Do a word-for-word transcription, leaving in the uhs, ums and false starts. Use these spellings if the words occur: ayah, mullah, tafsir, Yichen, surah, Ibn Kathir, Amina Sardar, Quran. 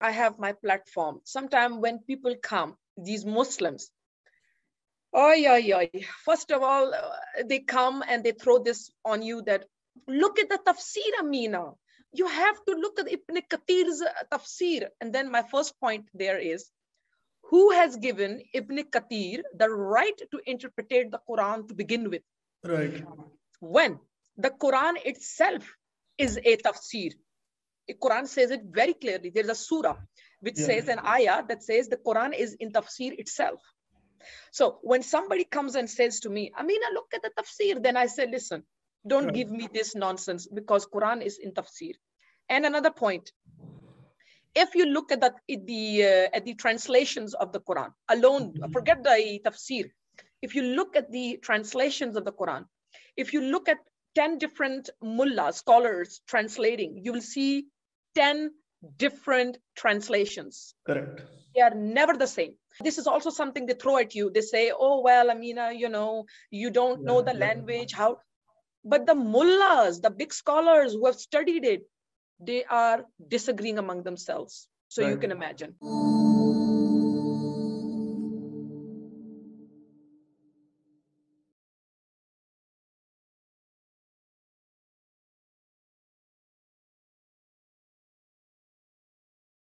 I have my platform. Sometimes when people come, these Muslims, oh yeah, yeah. First of all, they come and they throw this on you that, look at the tafsir, Amina. You have to look at Ibn Kathir's tafsir. And then my first point there is, who has given Ibn Kathir the right to interpret the Quran to begin with? Right. When the Quran itself is a tafsir. The Quran says it very clearly. There's a surah which yeah. says an ayah that says the Quran is in tafsir itself. So when somebody comes and says to me, Amina, look at the tafsir, then I say, listen, don't right. give me this nonsense, because Quran is in tafsir. And another point, if you look at the, at the, uh, at the translations of the Quran alone, mm-hmm. forget the tafsir, if you look at the translations of the Quran, if you look at ten different mullah scholars translating, you will see ten different translations. Correct. They are never the same. This is also something they throw at you. They say, oh, well, Amina, you know, you don't know the language, how? But the mullahs, the big scholars who have studied it, they are disagreeing among themselves. So right. you can imagine.